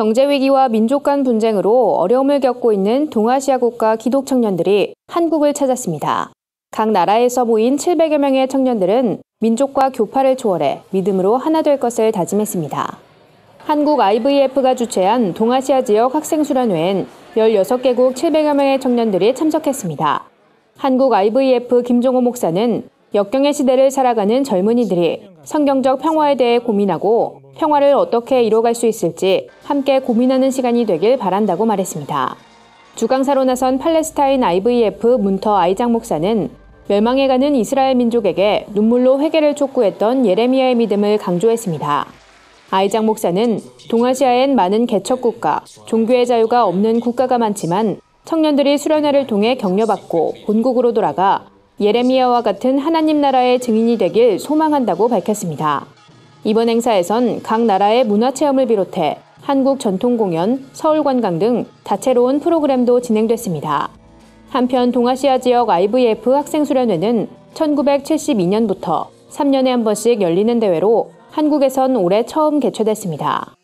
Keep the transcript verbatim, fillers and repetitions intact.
경제위기와 민족 간 분쟁으로 어려움을 겪고 있는 동아시아 국가 기독 청년들이 한국을 찾았습니다. 각 나라에서 모인 칠백여 명의 청년들은 민족과 교파를 초월해 믿음으로 하나 될 것을 다짐했습니다. 한국 아이브이에프가 주최한 동아시아 지역 학생 수련회엔 열여섯 개국 칠백여 명의 청년들이 참석했습니다. 한국 아이브이에프 김종호 목사는 역경의 시대를 살아가는 젊은이들이 성경적 평화에 대해 고민하고 평화를 어떻게 이뤄갈 수 있을지 함께 고민하는 시간이 되길 바란다고 말했습니다. 주강사로 나선 팔레스타인 아이브이에프 문터 아이작 목사는 멸망해가는 이스라엘 민족에게 눈물로 회개를 촉구했던 예레미야의 믿음을 강조했습니다. 아이작 목사는 동아시아엔 많은 개척국가, 종교의 자유가 없는 국가가 많지만 청년들이 수련회를 통해 격려받고 본국으로 돌아가 예레미야와 같은 하나님 나라의 증인이 되길 소망한다고 밝혔습니다. 이번 행사에선 각 나라의 문화체험을 비롯해 한국 전통공연, 서울관광 등 다채로운 프로그램도 진행됐습니다. 한편 동아시아 지역 아이브이에프 학생수련회는 천구백칠십이 년부터 삼 년에 한 번씩 열리는 대회로 한국에선 올해 처음 개최됐습니다.